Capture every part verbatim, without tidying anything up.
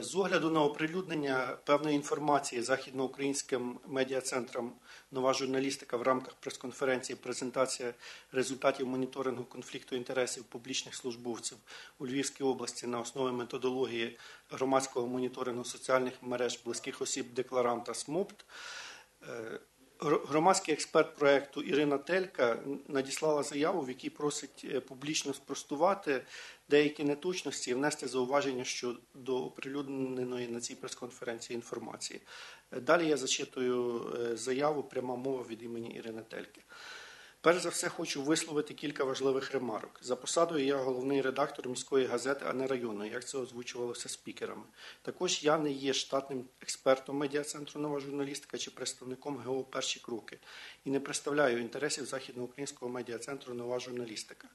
З огляду на оприлюднення певної інформації Західноукраїнським медіа-центром «Нова журналістика» в рамках прес-конференції «Презентація результатів моніторингу конфлікту інтересів публічних службовців у Львівській області на основі методології громадського моніторингу соціальних мереж близьких осіб декларанта СМОПТ» громадський експерт проєкту Ірина Телька надіслала заяву, в якій просить публічно спростувати деякі неточності і внести зауваження щодо оприлюдненої на цій прес-конференції інформації. Далі я зачитую заяву, пряма мова від імені Ірини Тельки. Перш за все, хочу висловити кілька важливих ремарок. За посадою я головний редактор міської газети, а не районної, як це озвучувалося спікерами. Також я не є штатним експертом медіа-центру «Нова журналістика» чи представником ГО «Перші кроки» і не представляю інтересів Західноукраїнського медіа-центру «Нова журналістика».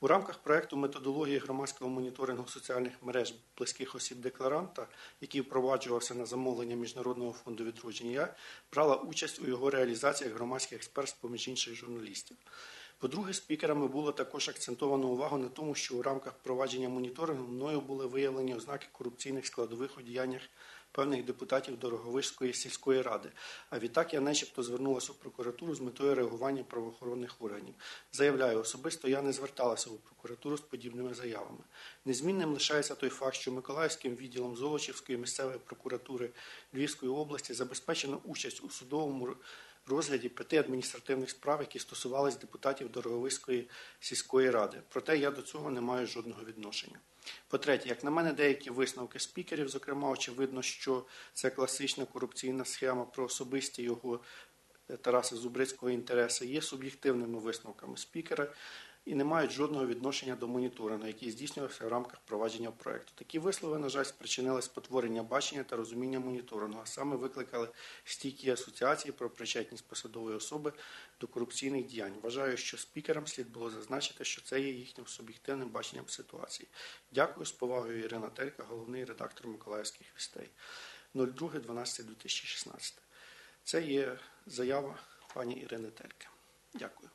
У рамках проєкту методології громадського моніторингу соціальних мереж близьких осіб декларанта, який впроваджувався на замовлення Міжнародного фонду відродження, я брала участь у його реалізації як громадський експерт поміж інших журналістів. По-друге, спікерами було також акцентовано увагу на тому, що у рамках провадження моніторингу мною були виявлені ознаки корупційних складових у діяннях певних депутатів Дороговищської сільської ради. А відтак я начебто звернулася у прокуратуру з метою реагування правоохоронних органів. Заявляю, особисто я не зверталася у прокуратуру з подібними заявами. Незмінним лишається той факт, що Миколаївським відділом Золочівської місцевої прокуратури Львівської області забезпечено участь у судовому розгляді п'яти адміністративних справ, які стосувались депутатів Дороговицької сільської ради. Проте я до цього не маю жодного відношення. По-третє, як на мене, деякі висновки спікерів, зокрема, очевидно, що це класична корупційна схема про особисті його Тараса Зубрицького інтереси, є суб'єктивними висновками спікера і не мають жодного відношення до моніторингу, який здійснювався в рамках провадження проєкту. Такі вислови, на жаль, спричинили спотворення бачення та розуміння моніторингу, а саме викликали стійкі асоціації про причетність посадової особи до корупційних діянь. Вважаю, що спікерам слід було зазначити, що це є їхнім суб'єктивним баченням ситуації. Дякую. З повагою, Ірина Телька, головний редактор Миколаївських вістей. другого дванадцятого дві тисячі шістнадцятого. Це є заява пані Ірини Тельки. Дякую.